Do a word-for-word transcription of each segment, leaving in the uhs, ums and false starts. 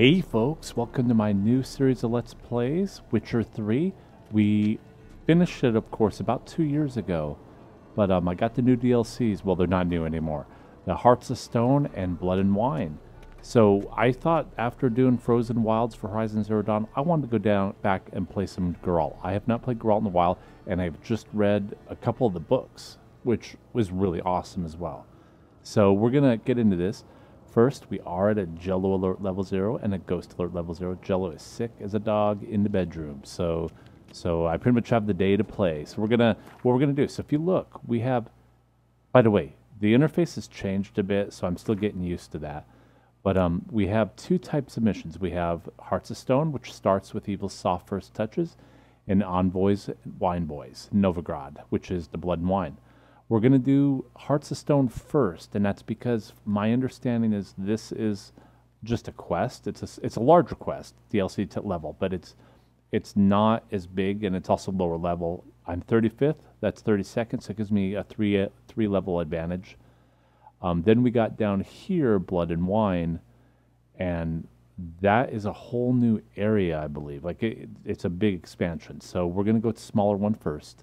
Hey folks, welcome to my new series of Let's Plays, Witcher three. We finished it, of course, about two years ago, but um, I got the new D L Cs. Well, they're not new anymore. The Hearts of Stone and Blood and Wine. So I thought after doing Frozen Wilds for Horizon Zero Dawn, I wanted to go down back and play some Geralt. I have not played Geralt in a while, and I've just read a couple of the books, which was really awesome as well. So we're going to get into this. First, we are at a Jello alert level zero and a ghost alert level zero. Jello is sick as a dog in the bedroom, so so I pretty much have the day to play. So we're gonna what we're gonna do. So if you look, we have. By the way, the interface has changed a bit, so I'm still getting used to that. But um, we have two types of missions. We have Hearts of Stone, which starts with Evil's soft first touches, and Envoys, Wine Boys, Novigrad, which is the Blood and Wine. We're going to do Hearts of Stone first, and that's because my understanding is this is just a quest. It's a, it's a larger quest, D L C to level, but it's it's not as big, and it's also lower level. I'm thirty-fifth, that's thirty-second, so it gives me a three, a three level advantage. Um, then we got down here, Blood and Wine, and that is a whole new area, I believe. Like it, it's a big expansion, so we're going to go to the smaller one first.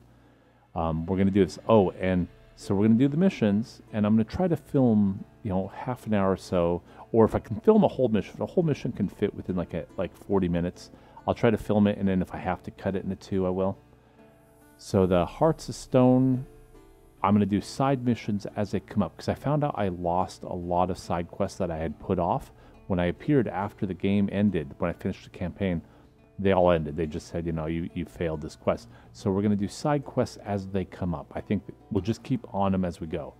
Um, we're going to do this. Oh, and... So we're going to do the missions, and I'm going to try to film, you know, half an hour or so, or if I can film a whole mission, if the whole mission can fit within like a, like forty minutes, I'll try to film it, and then if I have to cut it into two, I will. So the Hearts of Stone, I'm going to do side missions as they come up, because I found out I lost a lot of side quests that I had put off when I appeared after the game ended, when I finished the campaign. They all ended. They just said, you know, you, you failed this quest. So we're going to do side quests as they come up. I think we'll just keep on them as we go.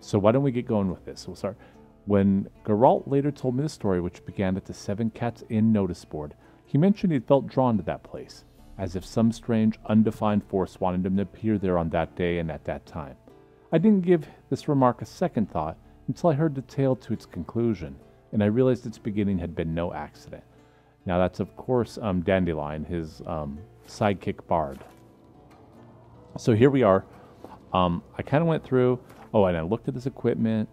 So why don't we get going with this? We'll start. When Geralt later told me the story, which began at the Seven Cats Inn notice board, he mentioned he'd felt drawn to that place, as if some strange, undefined force wanted him to appear there on that day and at that time. I didn't give this remark a second thought until I heard the tale to its conclusion, and I realized its beginning had been no accident. Now that's, of course, um, Dandelion, his um, sidekick bard. So here we are. Um, I kind of went through, oh, and I looked at his equipment.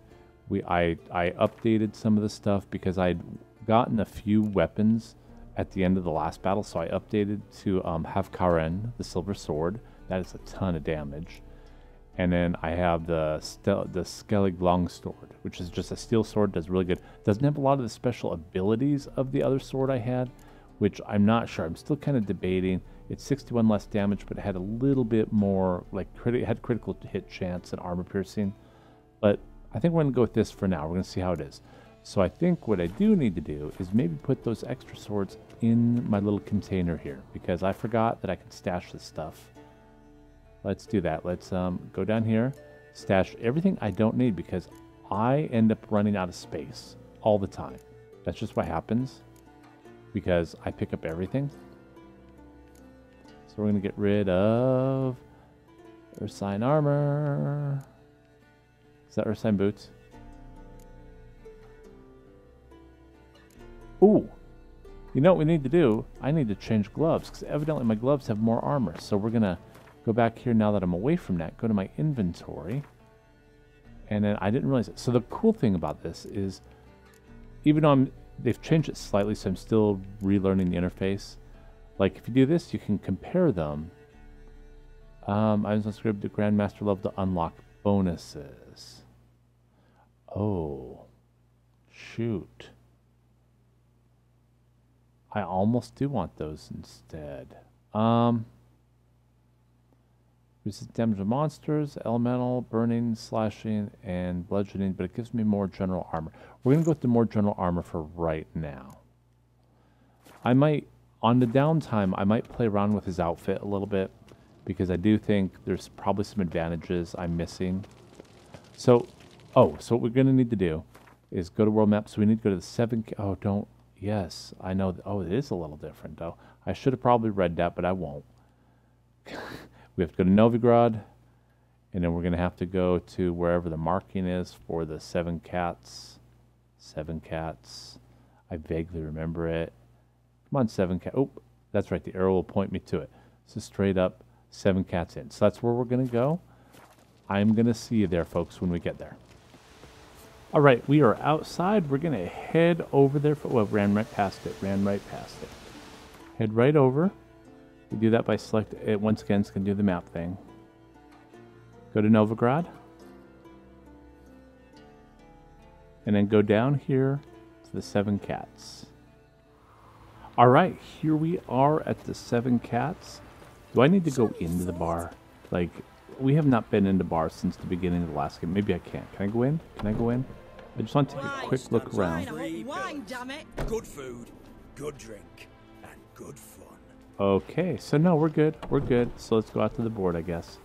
We, I, I updated some of the stuff because I'd gotten a few weapons at the end of the last battle. So I updated to um, Havekaren, the silver sword. That is a ton of damage. And then I have the, the Skellige Longsword, which is just a steel sword, does really good. Doesn't have a lot of the special abilities of the other sword I had, which I'm not sure. I'm still kind of debating. It's sixty-one less damage, but it had a little bit more, like, criti had critical hit chance and armor piercing. But I think we're going to go with this for now. We're going to see how it is. So I think what I do need to do is maybe put those extra swords in my little container here, because I forgot that I could stash this stuff. Let's do that. Let's um, go down here, stash everything I don't need, because I end up running out of space all the time. That's just what happens because I pick up everything. So we're going to get rid of Ursine armor. Is that Ursine boots? Ooh. You know what we need to do? I need to change gloves, because evidently my gloves have more armor. So we're going to go back here now that I'm away from that, go to my inventory, and then I didn't realize it. So the cool thing about this is, even though I'm, they've changed it slightly, so I'm still relearning the interface. Like, if you do this, you can compare them. Um, I was unscripted to Grandmaster level to unlock bonuses. Oh, shoot. I almost do want those instead. Um... Resist damage to monsters, elemental, burning, slashing, and bludgeoning, but it gives me more general armor. We're going to go with the more general armor for right now. I might, on the downtime, I might play around with his outfit a little bit, because I do think there's probably some advantages I'm missing. So, oh, so what we're going to need to do is go to world map. So we need to go to the seven, oh, don't, yes, I know, oh, it is a little different, though. I should have probably read that, but I won't. We have to go to Novigrad, and then we're going to have to go to wherever the marking is for the Seven Cats. Seven Cats. I vaguely remember it. Come on, Seven Cats. Oh, that's right. The arrow will point me to it. So straight up, Seven Cats Inn. So that's where we're going to go. I'm going to see you there, folks, when we get there. All right, we are outside. We're going to head over there. For, well, ran right past it. Ran right past it. Head right over. We do that by select it. Once again, it's going to do the map thing. Go to Novigrad. And then go down here to the Seven Cats. All right, here we are at the Seven Cats. Do I need to go into the bar? Like, we have not been in the bar since the beginning of the last game. Maybe I can't. Can I go in? Can I go in? I just want to take a quick look around. Wine, damn it. Good food, good drink, and good fun. Okay, so no, we're good. We're good. So let's go out to the board, I guess.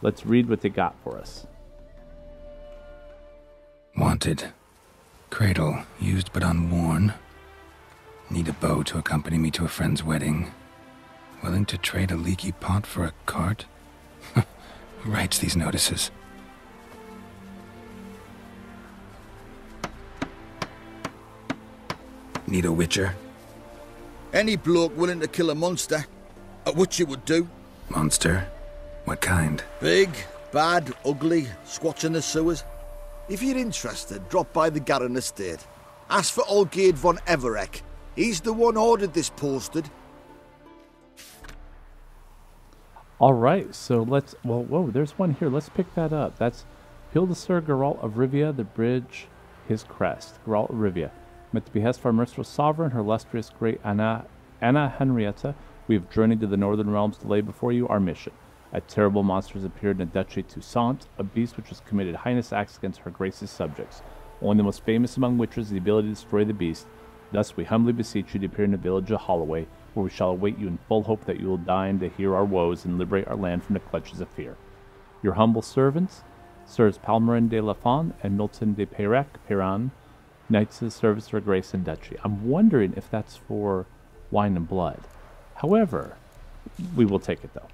Let's read what they got for us. Wanted. Cradle, used but unworn. Need a bow to accompany me to a friend's wedding. Willing to trade a leaky pot for a cart? Who writes these notices? Need a witcher? Any bloke willing to kill a monster. A witcher would do. Monster? What kind? Big, bad, ugly, squats in the sewers. If you're interested, drop by the Garin Estate. Ask for Olgierd von Everec. He's the one ordered this posted. All right, so let's... Well, whoa, there's one here. Let's pick that up. That's... Peel to Sir Geralt of Rivia, the bridge, his crest. Geralt of Rivia. At the behest of our merciful sovereign, her illustrious great Anna, Anna Henrietta, we have journeyed to the northern realms to lay before you our mission. A terrible monster has appeared in the Duchy Toussaint, a beast which has committed heinous acts against her grace's subjects. Only the most famous among witches is the ability to destroy the beast. Thus we humbly beseech you to appear in the village of Holloway, where we shall await you in full hope that you will deign to hear our woes and liberate our land from the clutches of fear. Your humble servants, Sirs Palmerin de Lafon and Milton de Peyrac Peran, Knights of the Service for Grace and Duchy. I'm wondering if that's for Wine and Blood. However, we will take it though.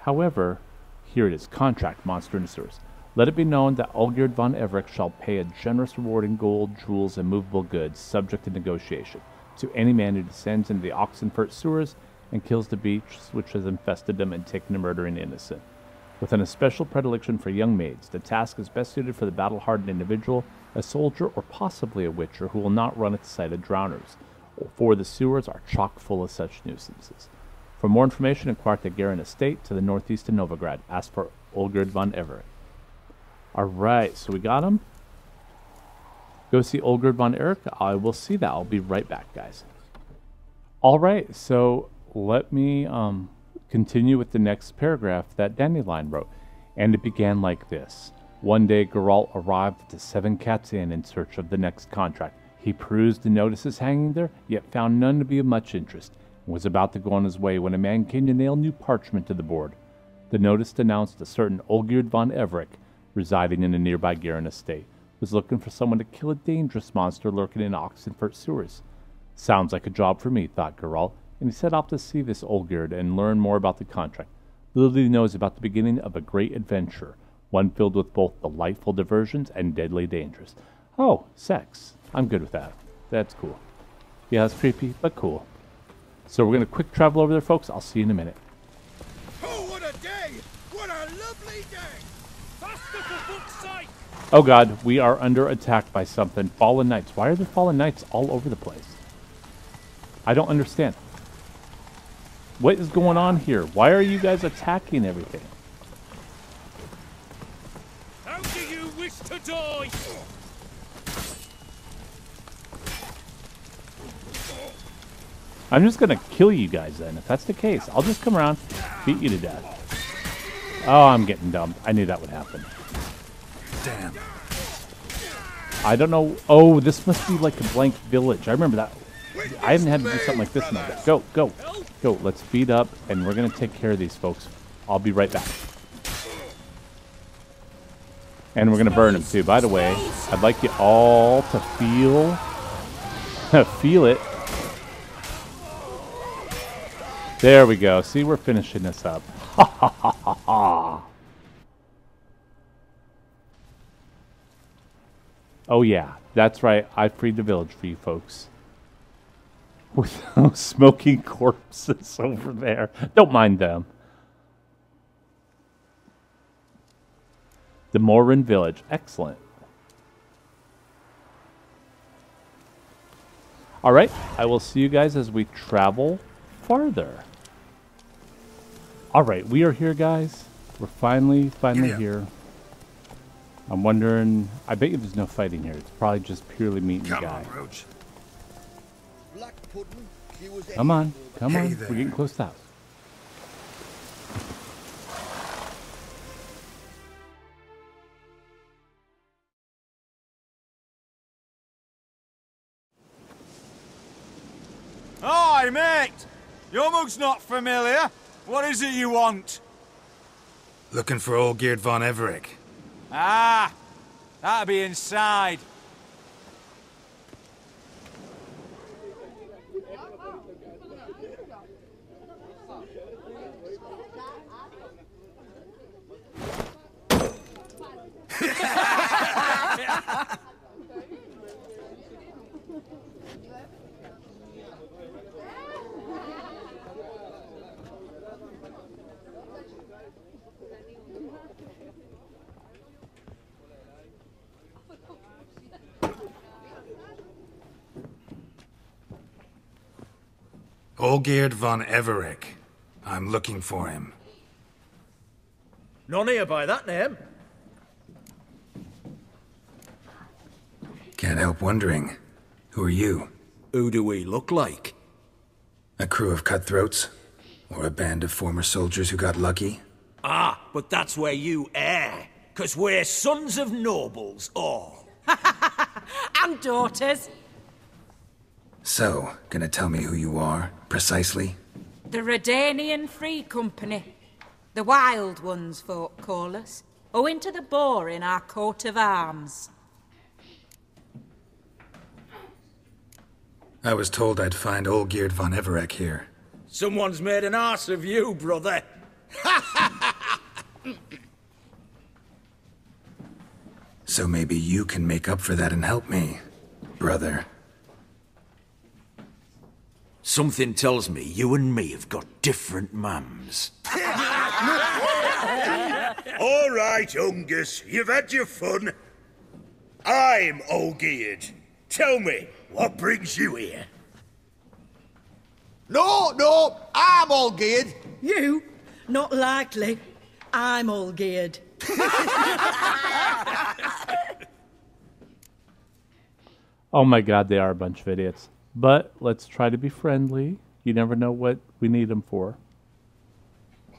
However, here it is. Contract, monster and sewers. Let it be known that Olgierd von Everec shall pay a generous reward in gold, jewels, and movable goods, subject to negotiation, to any man who descends into the Oxenfurt sewers and kills the beasts which has infested them and taken to murdering innocent. With an especial predilection for young maids, the task is best suited for the battle-hardened individual, a soldier, or possibly a witcher who will not run at the sight of drowners, for the sewers are chock full of such nuisances. For more information, inquire at the Garin Estate to the northeast of Novigrad. Ask for Olgierd von Everec. Alright, so we got him. Go see Olgierd von Everec. I will see that. I'll be right back, guys. Alright, so let me... um. continue with the next paragraph that Dandelion wrote, and it began like this. One day Geralt arrived at the Seven Cats Inn in search of the next contract. He perused the notices hanging there, yet found none to be of much interest, and was about to go on his way when a man came to nail new parchment to the board. The notice announced a certain Olgierd von Everec, residing in a nearby Garin estate, was looking for someone to kill a dangerous monster lurking in Oxenfurt sewers. Sounds like a job for me, thought Geralt, and he set off to see this Olgierd and learn more about the contract. Little he knows about the beginning of a great adventure, one filled with both delightful diversions and deadly dangers. Oh, sex. I'm good with that. That's cool. Yeah, that's creepy, but cool. So we're going to quick travel over there, folks. I'll see you in a minute. Oh, what a day! What a lovely day! Faster for book's sake! Oh, God. We are under attack by something. Fallen knights. Why are there fallen knights all over the place? I don't understand. What is going on here? Why are you guys attacking everything? How do you wish to die? I'm just gonna kill you guys then. If that's the case, I'll just come around, beat you to death. Oh, I'm getting dumped. I knew that would happen. Damn. I don't know. Oh, this must be like a blank village. I remember that. I haven't had to do something like this in a bit. Go, go, go. Let's feed up, and we're going to take care of these folks. I'll be right back. And we're going to burn them, too. By the way, I'd like you all to feel... feel it. There we go. See, we're finishing this up. Ha, ha, ha, ha, ha. Oh, yeah. That's right. I freed the village for you folks. With those smoking corpses over there. Don't mind them. The Morin Village. Excellent. Alright, I will see you guys as we travel farther. Alright, we are here, guys. We're finally, finally yeah. here. I'm wondering... I bet you there's no fighting here. It's probably just purely meat and guy. Come on, come hey on. There. We're getting close to that. Hi, mate! Your mug's not familiar. What is it you want? Looking for Olgierd von Everec. Ah! That'll be inside. Olgierd von Everec. I'm looking for him. None here by that name. Can't help wondering. Who are you? Who do we look like? A crew of cutthroats? Or a band of former soldiers who got lucky? Ah, but that's where you err. Cause we're sons of nobles, all. And daughters. So, gonna tell me who you are, precisely? The Redanian Free Company. The Wild Ones, folk call us. Owing to the boar in our coat of arms. I was told I'd find Olgierd von Everec here. Someone's made an arse of you, brother. So maybe you can make up for that and help me, brother. Something tells me you and me have got different mums. All right, Ungus, you've had your fun. I'm Olgierd. Tell me, what brings you here? No, no, I'm Olgierd. You? Not likely. I'm Olgierd. Oh my God, they are a bunch of idiots. But let's try to be friendly. You never know what we need them for.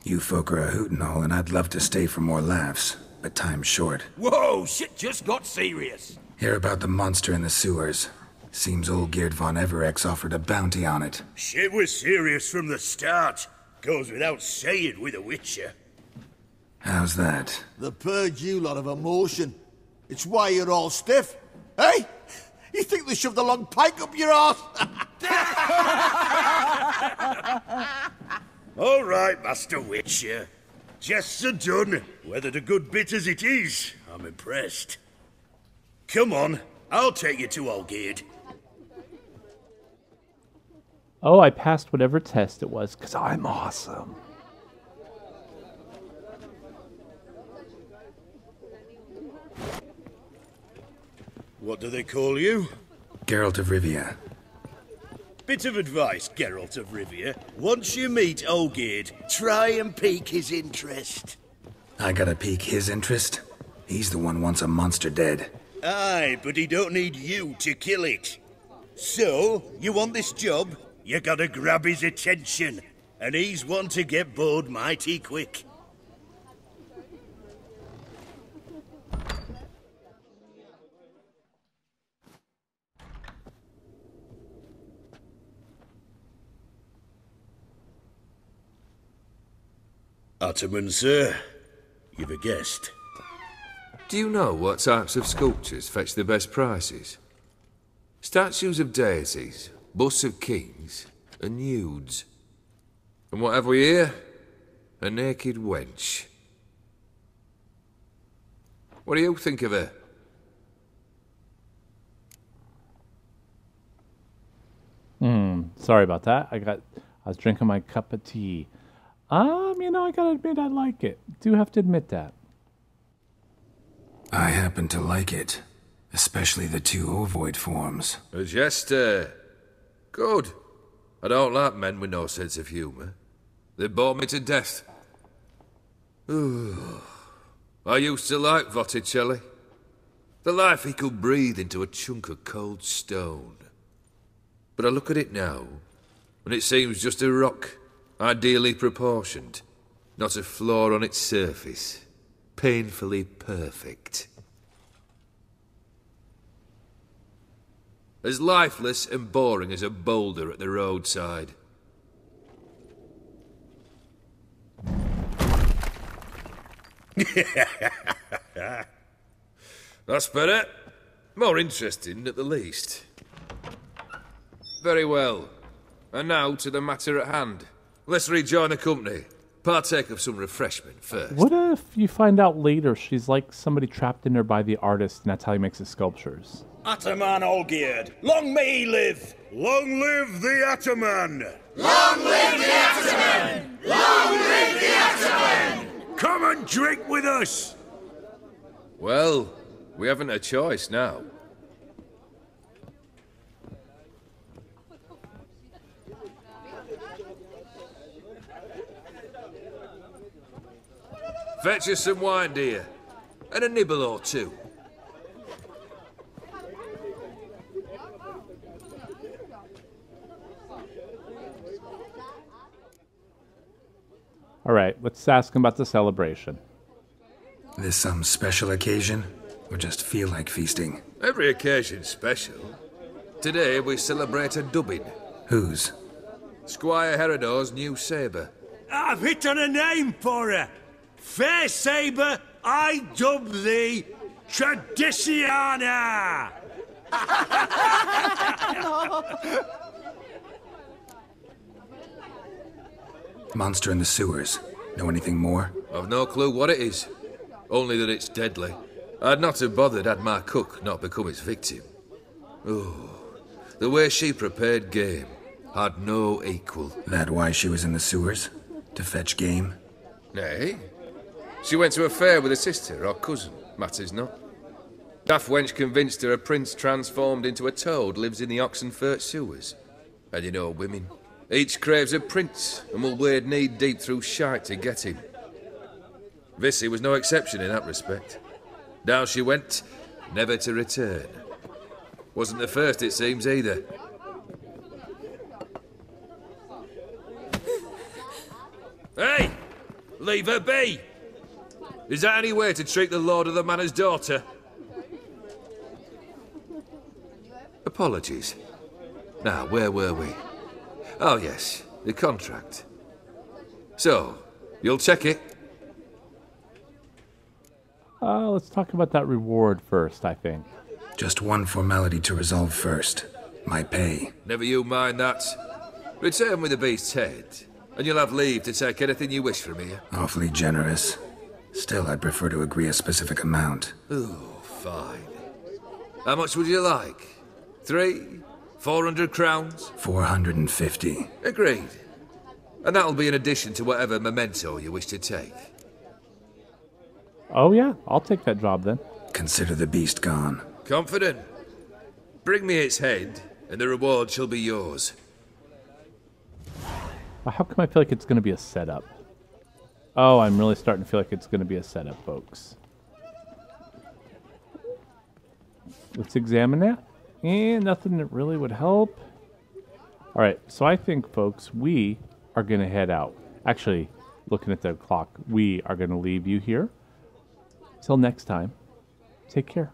You folk are a hoot and all, and I'd love to stay for more laughs, but time's short. Whoa, shit just got serious. Hear about the monster in the sewers. Seems Olgierd von Everec's offered a bounty on it. Shit was serious from the start. Goes without saying with a Witcher. How's that? The purge you lot of emotion. It's why you're all stiff, eh? You think they shoved a long pike up your arse? All right, Master Witcher. Jests are done. Whether the good bit as it is, I'm impressed. Come on, I'll take you to Olgierd. Oh, I passed whatever test it was, because I'm awesome. What do they call you? Geralt of Rivia. Bit of advice, Geralt of Rivia. Once you meet Olgierd, try and pique his interest. I gotta pique his interest? He's the one wants a monster dead. Aye, but he don't need you to kill it. So, you want this job? You gotta grab his attention. And he's one to get bored mighty quick. Ottoman, sir. You've a guest. Do you know what types of sculptures fetch the best prices? Statues of deities, busts of kings, and nudes. And what have we here? A naked wench. What do you think of her? Hmm, sorry about that. I got... I was drinking my cup of tea. Um, you know, I gotta admit I like it. Do have to admit that. I happen to like it. Especially the two ovoid forms. A jester. Good. I don't like men with no sense of humor. They bore me to death. I used to like Votticelli. The life he could breathe into a chunk of cold stone. But I look at it now, and it seems just a rock, ideally proportioned. Not a flaw on its surface. Painfully perfect. As lifeless and boring as a boulder at the roadside. That's better. More interesting, at the least. Very well. And now to the matter at hand. Let's rejoin the company. Partake of some refreshment first. What if you find out later she's like somebody trapped in her by the artist, and that's how he makes his sculptures? Ataman Olgierd, long may he live! Long live the Ataman! Long live the Ataman! Long live the Ataman! Come and drink with us! Well, we haven't a choice now. Fetch us some wine, dear, and a nibble or two. All right, let's ask him about the celebration. There's some special occasion, or just feel like feasting? Every occasion's special. Today we celebrate a dubbing. Whose? Squire Herodor's new sabre. I've hit on a name for her! Fair Sabre, I dub thee Traditiana! Monster in the sewers. Know anything more? I've no clue what it is. Only that it's deadly. I'd not have bothered had my cook not become its victim. Oh, the way she prepared game had no equal. That why she was in the sewers? To fetch game? Nay. She went to a fair with her sister or cousin, matters not. Daft wench convinced her a prince transformed into a toad lives in the Oxenfurt sewers. And you know women. Each craves a prince and will wade knee-deep through shite to get him. Vissy was no exception in that respect. Down she went, never to return. Wasn't the first, it seems, either. Hey! Leave her be! Is that any way to treat the lord of the manor's daughter? Apologies. Now, where were we? Oh, yes, the contract. So, you'll check it? Uh, let's talk about that reward first, I think. Just one formality to resolve first. My pay. Never you mind that. Return with the beast's head, and you'll have leave to take anything you wish from here. Awfully generous. Still, I'd prefer to agree a specific amount. Ooh, fine. How much would you like? Three? Four hundred crowns? Four hundred and fifty. Agreed. And that'll be in addition to whatever memento you wish to take. Oh yeah, I'll take that job then. Consider the beast gone. Confident? Bring me its head, and the reward shall be yours. How come I feel like it's going to be a setup? Oh, I'm really starting to feel like it's going to be a setup, folks. Let's examine that. And nothing that really would help. All right, so I think, folks, we are going to head out. Actually, looking at the clock, we are going to leave you here. Till next time, take care.